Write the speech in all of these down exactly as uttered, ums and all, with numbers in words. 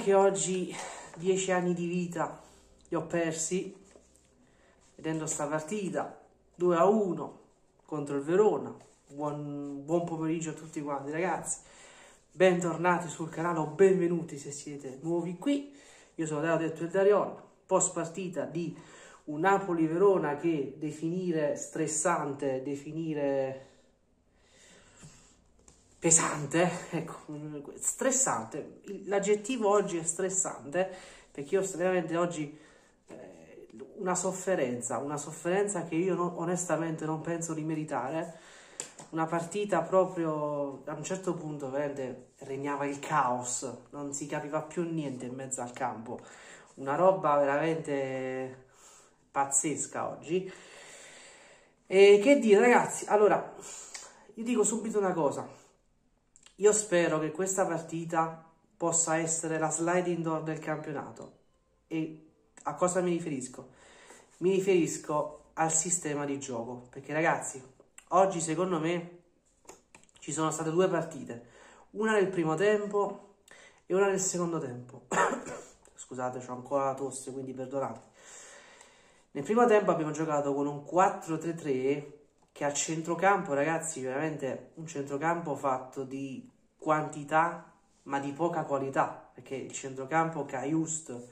anche oggi dieci anni di vita li ho persi vedendo sta partita due a uno contro il Verona. Buon, buon pomeriggio a tutti quanti ragazzi, bentornati sul canale o benvenuti se siete nuovi qui. Io sono Davide e Darion. Post partita di un Napoli-Verona che definire stressante, definire pesante, ecco, stressante, l'aggettivo oggi è stressante, perché io veramente oggi eh, una sofferenza, una sofferenza che io non, onestamente non penso di meritare, una partita proprio, a un certo punto veramente regnava il caos, non si capiva più niente in mezzo al campo, una roba veramente pazzesca oggi. E che dire ragazzi, allora, io dico subito una cosa. Io spero che questa partita possa essere la sliding door del campionato. E a cosa mi riferisco? Mi riferisco al sistema di gioco. Perché ragazzi, oggi secondo me ci sono state due partite. Una nel primo tempo e una nel secondo tempo. Scusate, ho ancora la tosse, quindi perdonate. Nel primo tempo abbiamo giocato con un quattro tre tre... che a centrocampo, ragazzi, veramente un centrocampo fatto di quantità ma di poca qualità, perché il centrocampo Cajuste,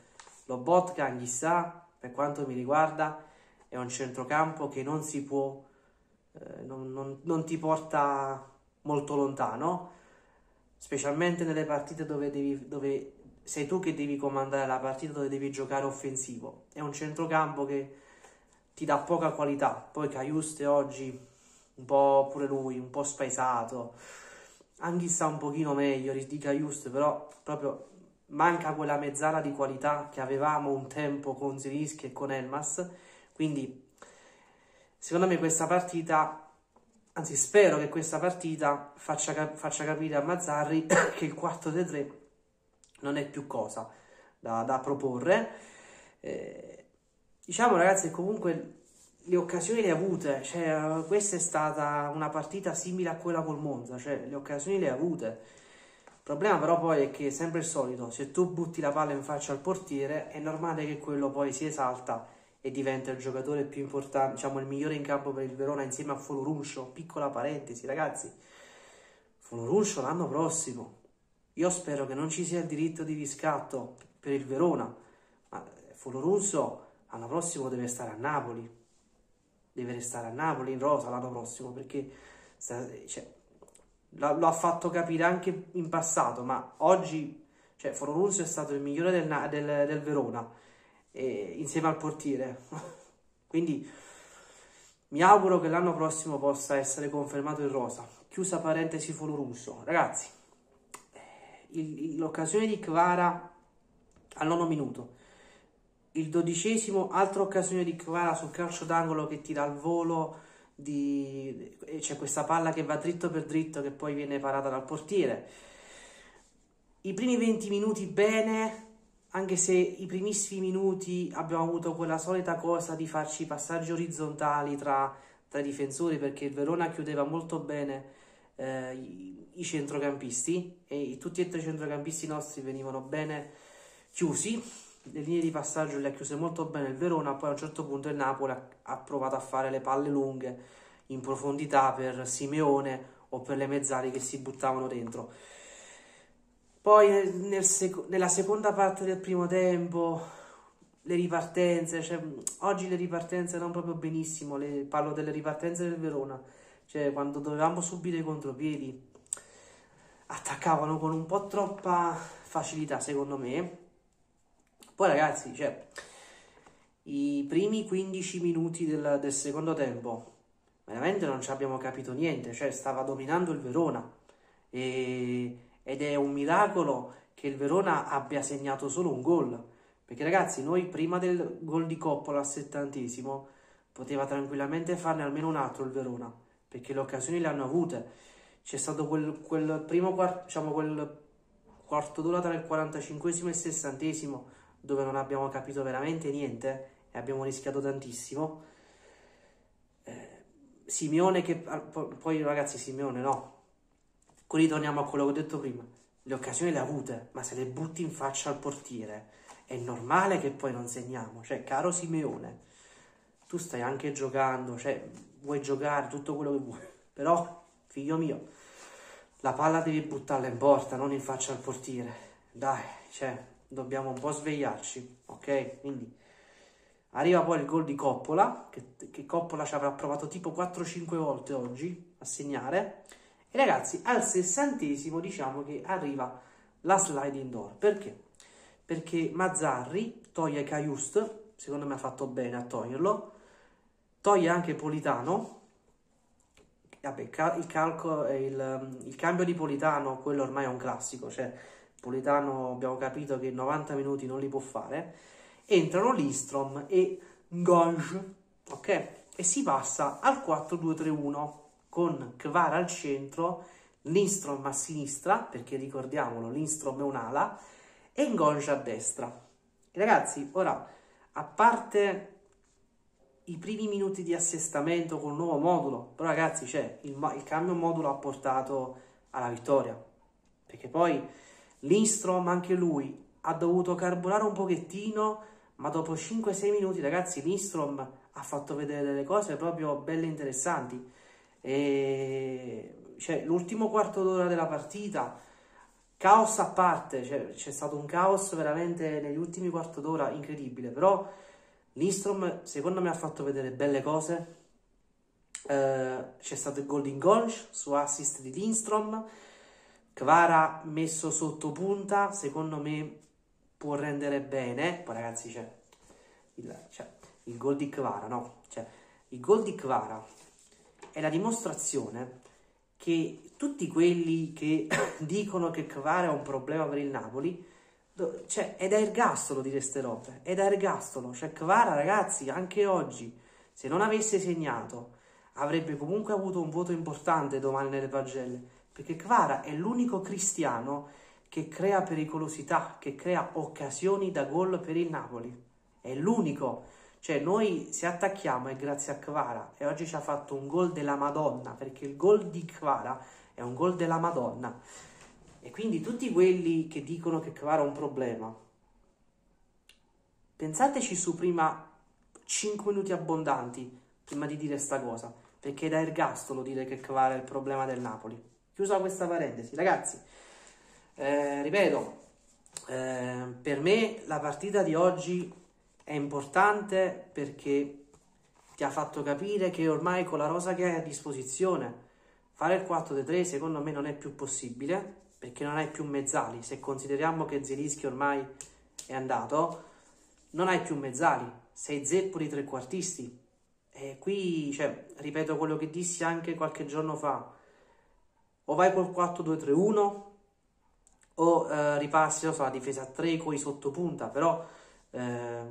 Lobotka, chissà, per quanto mi riguarda è un centrocampo che non si può eh, non, non, non ti porta molto lontano, specialmente nelle partite dove, devi, dove sei tu che devi comandare la partita, dove devi giocare offensivo. È un centrocampo che ti dà poca qualità. Poi Cajuste oggi un po' pure lui, un po' spaesato, anche sta un pochino meglio di Cajuste, però proprio manca quella mezzala di qualità che avevamo un tempo con Zerischi e con Elmas. Quindi secondo me questa partita, anzi spero che questa partita faccia, cap faccia capire a Mazzarri che il quattro tre tre non è più cosa da, da proporre. eh, Diciamo ragazzi che comunque le occasioni le ha avute, cioè, questa è stata una partita simile a quella col Monza, cioè le occasioni le ha avute. Il problema però poi è che è sempre il solito, se tu butti la palla in faccia al portiere è normale che quello poi si esalta e diventa il giocatore più importante, diciamo il migliore in campo per il Verona insieme a Folorunsho. Piccola parentesi ragazzi, Folorunsho l'anno prossimo, io spero che non ci sia il diritto di riscatto per il Verona, ma Folorunsho l'anno prossimo deve stare a Napoli, deve restare a Napoli in rosa l'anno prossimo, perché cioè, lo ha fatto capire anche in passato, ma oggi cioè, Folorunsho è stato il migliore del, del, del Verona, e, insieme al portiere. Quindi mi auguro che l'anno prossimo possa essere confermato in rosa. Chiusa parentesi Folorunsho. Ragazzi, l'occasione di Kvara al nono minuto, il dodicesimo, altra occasione di Kvara sul calcio d'angolo che tira al volo, di... c'è questa palla che va dritto per dritto che poi viene parata dal portiere. I primi venti minuti bene, anche se i primissimi minuti abbiamo avuto quella solita cosa di farci passaggi orizzontali tra, tra i difensori, perché il Verona chiudeva molto bene eh, i, i centrocampisti, e tutti e tre i centrocampisti nostri venivano bene chiusi. Le linee di passaggio le ha chiuse molto bene il Verona, poi a un certo punto il Napoli ha provato a fare le palle lunghe in profondità per Simeone o per le mezzali che si buttavano dentro. Poi nel sec nella seconda parte del primo tempo le ripartenze, cioè, oggi le ripartenze non proprio benissimo, le, parlo delle ripartenze del Verona, cioè quando dovevamo subire i contropiedi attaccavano con un po' troppa facilità secondo me. Poi ragazzi, cioè, i primi quindici minuti del, del secondo tempo, veramente non ci abbiamo capito niente, cioè stava dominando il Verona, e, ed è un miracolo che il Verona abbia segnato solo un gol, perché ragazzi noi prima del gol di Coppola al settantesimo poteva tranquillamente farne almeno un altro il Verona, perché le occasioni le hanno avute. C'è stato quel, quel primo quarto, diciamo quel quarto d'ora tra il quarantacinquesimo e il sessantesimo, dove non abbiamo capito veramente niente e abbiamo rischiato tantissimo. eh, Simeone che... poi ragazzi Simeone no, qui ritorniamo a quello che ho detto prima, le occasioni le ha avute, ma se le butti in faccia al portiere è normale che poi non segniamo. Cioè, caro Simeone, tu stai anche giocando, cioè vuoi giocare tutto quello che vuoi, però, figlio mio, la palla devi buttarla in porta, non in faccia al portiere. Dai, cioè, dobbiamo un po' svegliarci, ok? Quindi arriva poi il gol di Coppola, che, che Coppola ci avrà provato tipo quattro cinque volte oggi a segnare. E ragazzi, al sessantesimo diciamo che arriva la sliding door. Perché? Perché Mazzarri toglie Cajuste, secondo me ha fatto bene a toglierlo, toglie anche Politano. Vabbè, il, calco, il, il cambio di Politano, quello ormai è un classico, cioè Politano abbiamo capito che novanta minuti non li può fare. Entrano Lindstrom e Ngonge, ok? E si passa al quattro due tre uno con Kvara al centro, Lindstrom a sinistra, perché ricordiamolo, Lindstrom è un'ala, e Ngonge a destra. E ragazzi, ora, a parte i primi minuti di assestamento con il nuovo modulo, però ragazzi, cioè, il, il cambio modulo ha portato alla vittoria, perché poi Lindstrom anche lui ha dovuto carburare un pochettino, ma dopo cinque sei minuti ragazzi Lindstrom ha fatto vedere delle cose proprio belle e interessanti. E cioè, l'ultimo quarto d'ora della partita, caos a parte, c'è cioè, stato un caos veramente negli ultimi quarto d'ora incredibile, però Lindstrom secondo me ha fatto vedere belle cose. Eh, c'è stato il gol di Ngonge su assist di Lindstrom. Kvara messo sotto punta, secondo me può rendere bene. Poi ragazzi c'è il, cioè, il gol di Kvara, no? Cioè, il gol di Kvara è la dimostrazione che tutti quelli che dicono che Kvara è un problema per il Napoli, cioè, è da ergastolo dire ste robe, è da ergastolo. Cioè, Kvara, ragazzi, anche oggi, se non avesse segnato, avrebbe comunque avuto un voto importante domani nelle pagelle, perché Kvara è l'unico cristiano che crea pericolosità, che crea occasioni da gol per il Napoli. È l'unico. Cioè, noi se attacchiamo è grazie a Kvara, e oggi ci ha fatto un gol della Madonna, perché il gol di Kvara è un gol della Madonna. E quindi tutti quelli che dicono che Kvara è un problema, pensateci su prima cinque minuti abbondanti prima di dire sta cosa, perché è da ergastolo dire che Kvara è il problema del Napoli. Chiusa questa parentesi, ragazzi, eh, ripeto, eh, per me la partita di oggi è importante perché ti ha fatto capire che ormai con la rosa che hai a disposizione fare il quattro tre tre secondo me non è più possibile, perché non hai più mezzali. Se consideriamo che Zerischi ormai è andato, non hai più mezzali, sei zeppo di trequartisti. E qui, cioè, ripeto quello che dissi anche qualche giorno fa, o vai col quattro due tre uno o eh, ripassi, non so, la difesa a tre con i sottopunta. Però eh,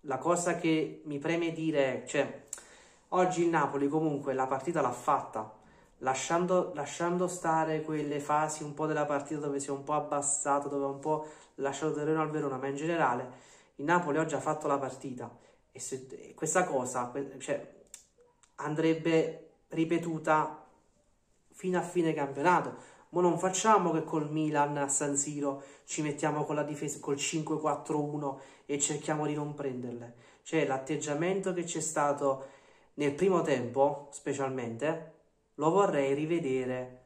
la cosa che mi preme dire, cioè, oggi il Napoli comunque la partita l'ha fatta, Lasciando, lasciando stare quelle fasi un po' della partita dove si è un po' abbassato, dove ha un po' lasciato terreno al Verona, ma in generale il Napoli oggi ha fatto la partita, e se, e questa cosa, cioè, andrebbe ripetuta fino a fine campionato. Ma non facciamo che col Milan a San Siro ci mettiamo con la difesa col cinque quattro uno e cerchiamo di non prenderle. Cioè, l'atteggiamento che c'è stato nel primo tempo specialmente lo vorrei rivedere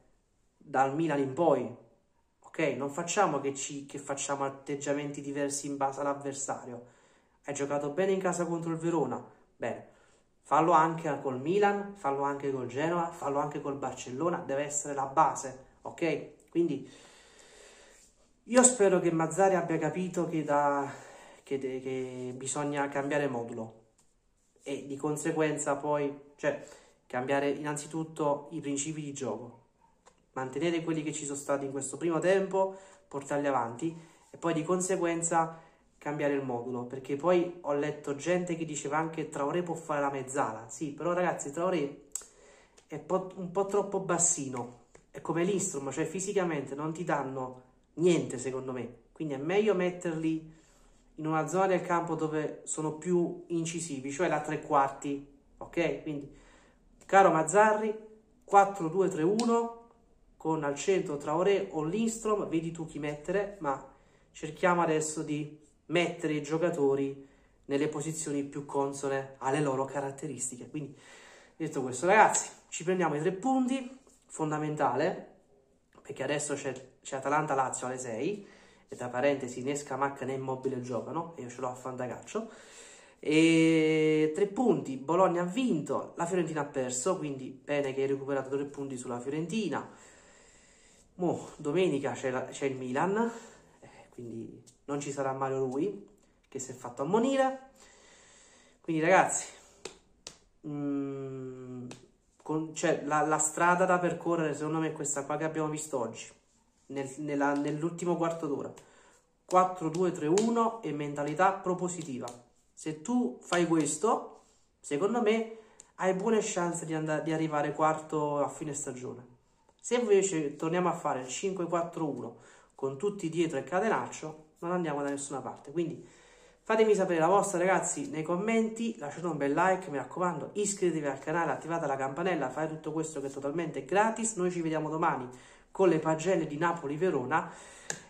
dal Milan in poi, ok? Non facciamo che, ci, che facciamo atteggiamenti diversi in base all'avversario. Hai giocato bene in casa contro il Verona, bene, fallo anche col Milan, fallo anche col Genoa, fallo anche col Barcellona, deve essere la base, ok? Quindi io spero che Mazzarri abbia capito che, da, che, de, che bisogna cambiare modulo, e di conseguenza poi, cioè, cambiare innanzitutto i principi di gioco, mantenere quelli che ci sono stati in questo primo tempo, portarli avanti e poi di conseguenza cambiare il modulo. Perché poi ho letto gente che diceva anche Traoré può fare la mezzala. Sì, però ragazzi, Traoré è un po' troppo bassino, è come Lindstrom, cioè fisicamente non ti danno niente secondo me, quindi è meglio metterli in una zona del campo dove sono più incisivi, cioè la tre quarti, ok? Quindi, caro Mazzarri, quattro due tre uno con al centro Traoré o Lindstrom, vedi tu chi mettere, ma cerchiamo adesso di mettere i giocatori nelle posizioni più consone alle loro caratteristiche. Quindi, detto questo, ragazzi, ci prendiamo i tre punti, fondamentale, perché adesso c'è Atalanta-Lazio alle sei, e tra parentesi né Scamacca né Immobile giocano, e io ce l'ho a Fantagaccio, e tre punti, Bologna ha vinto, la Fiorentina ha perso, quindi bene che hai recuperato tre punti sulla Fiorentina. Mo, domenica c'è il Milan, eh, quindi non ci sarà Mario Rui, che si è fatto ammonire, quindi ragazzi, mh, con, cioè, la, la strada da percorrere secondo me è questa qua che abbiamo visto oggi, nel, nell'ultimo quarto d'ora, quattro due tre uno e mentalità propositiva. Se tu fai questo, secondo me hai buone chance di, andare, di arrivare quarto a fine stagione. Se invece torniamo a fare il cinque quattro uno con tutti dietro e catenaccio, non andiamo da nessuna parte. Quindi fatemi sapere la vostra, ragazzi, nei commenti, lasciate un bel like, mi raccomando, iscrivetevi al canale, attivate la campanella, fate tutto questo che è totalmente gratis. Noi ci vediamo domani con le pagelle di Napoli-Verona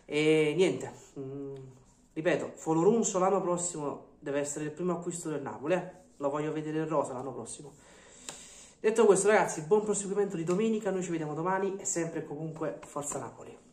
e niente, mh, ripeto, Folorunsho l'anno prossimo deve essere il primo acquisto del Napoli, eh? Lo voglio vedere in rosa l'anno prossimo. Detto questo, ragazzi, buon proseguimento di domenica, noi ci vediamo domani e sempre e comunque Forza Napoli.